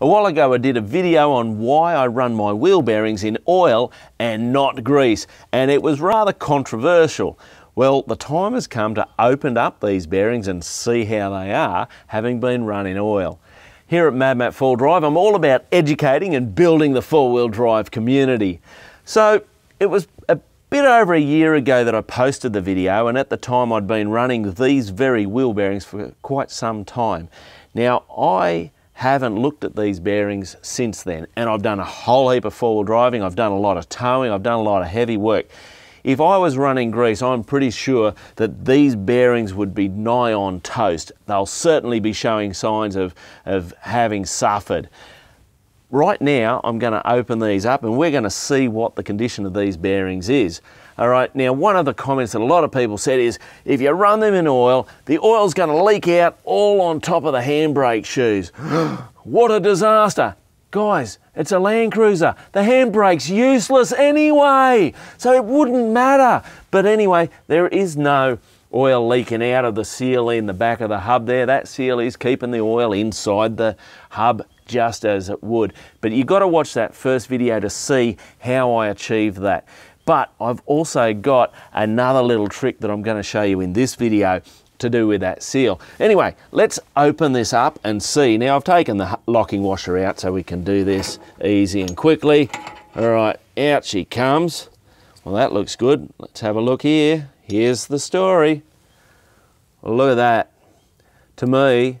A while ago I did a video on why I run my wheel bearings in oil and not grease, and it was rather controversial. Well, the time has come to open up these bearings and see how they are, having been run in oil. Here at MadMatt 4Drive, I'm all about educating and building the four-wheel drive community. So it was a bit over a year ago that I posted the video, and at the time I'd been running these very wheel bearings for quite some time. Now, I haven't looked at these bearings since then, and I've done a whole heap of four-wheel driving, I've done a lot of towing, I've done a lot of heavy work. If I was running grease, I'm pretty sure that these bearings would be nigh on toast. They'll certainly be showing signs of having suffered. Right now, I'm going to open these up and we're going to see what the condition of these bearings is. All right, now one of the comments that a lot of people said is, if you run them in oil, the oil's going to leak out all on top of the handbrake shoes. What a disaster. Guys, it's a Land Cruiser. The handbrake's useless anyway, so it wouldn't matter. But anyway, there is no oil leaking out of the seal in the back of the hub there. That seal is keeping the oil inside the hub just as it would. But you've got to watch that first video to see how I achieved that. But I've also got another little trick that I'm going to show you in this video to do with that seal. Anyway, let's open this up and see. Now I've taken the locking washer out so we can do this easy and quickly. All right, out she comes. Well, that looks good. Let's have a look here. Here's the story. Well, look at that. To me,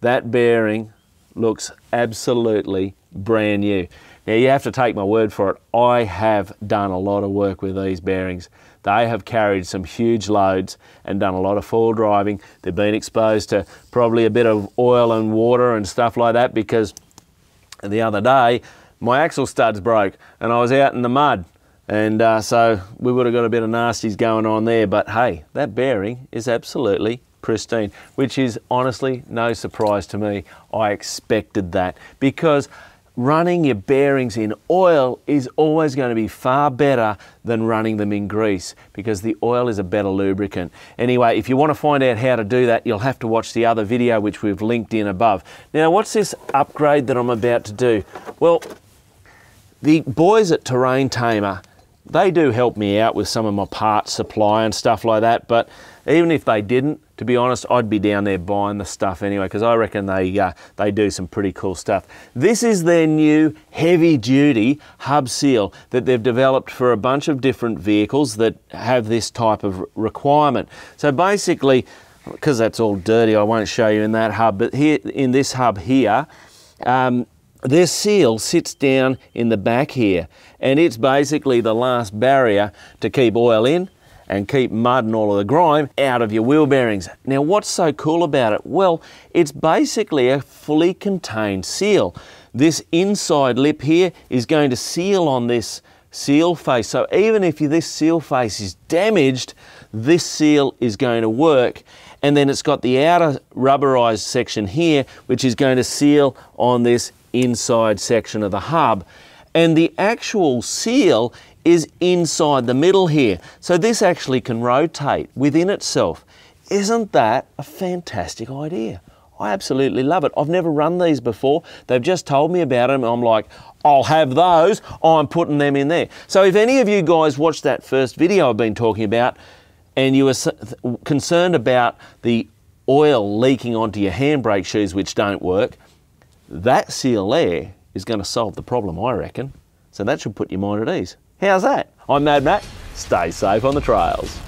that bearing looks absolutely brand new. Now you have to take my word for it, I have done a lot of work with these bearings. They have carried some huge loads and done a lot of four-wheel driving. They've been exposed to probably a bit of oil and water and stuff like that, because the other day my axle studs broke and I was out in the mud, and so we would have got a bit of nasties going on there. But hey, that bearing is absolutely pristine, which is honestly no surprise to me. I expected that, because running your bearings in oil is always going to be far better than running them in grease, because the oil is a better lubricant. Anyway, if you want to find out how to do that, you'll have to watch the other video which we've linked in above. Now, what's this upgrade that I'm about to do? Well, the boys at Terrain Tamer, they do help me out with some of my parts supply and stuff like that, but even if they didn't, to be honest, I'd be down there buying the stuff anyway, because I reckon they do some pretty cool stuff. This is their new heavy-duty hub seal that they've developed for a bunch of different vehicles that have this type of requirement. So basically, because that's all dirty, I won't show you in that hub, but here in this hub here, this seal sits down in the back here, and it's basically the last barrier to keep oil in and keep mud and all of the grime out of your wheel bearings. Now, what's so cool about it? Well, it's basically a fully contained seal. This inside lip here is going to seal on this seal face. So even if this seal face is damaged, this seal is going to work. And then it's got the outer rubberized section here, which is going to seal on this inside section of the hub. And the actual seal is inside the middle here. So this actually can rotate within itself. Isn't that a fantastic idea? I absolutely love it. I've never run these before. They've just told me about them. I'm like, I'll have those. I'm putting them in there. So if any of you guys watched that first video I've been talking about and you were concerned about the oil leaking onto your handbrake shoes, which don't work, that seal there is going to solve the problem, I reckon. So that should put your mind at ease. How's that? I'm Mad Matt. Stay safe on the trails.